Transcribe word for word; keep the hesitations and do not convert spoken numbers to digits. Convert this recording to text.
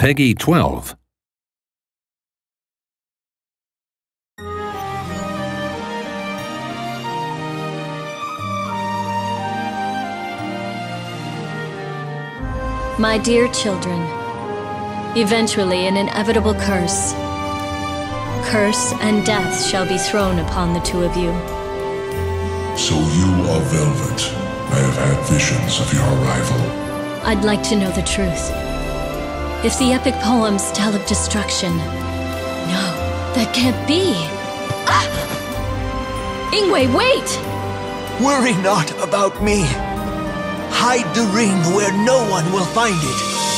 Peggy twelve. My dear children, eventually an inevitable curse, curse and death shall be thrown upon the two of you. So you are Velvet. I have had visions of your arrival. I'd like to know the truth. If the epic poems tell of destruction, no, that can't be. Ah! Ingwe, wait! Worry not about me. Hide the ring where no one will find it.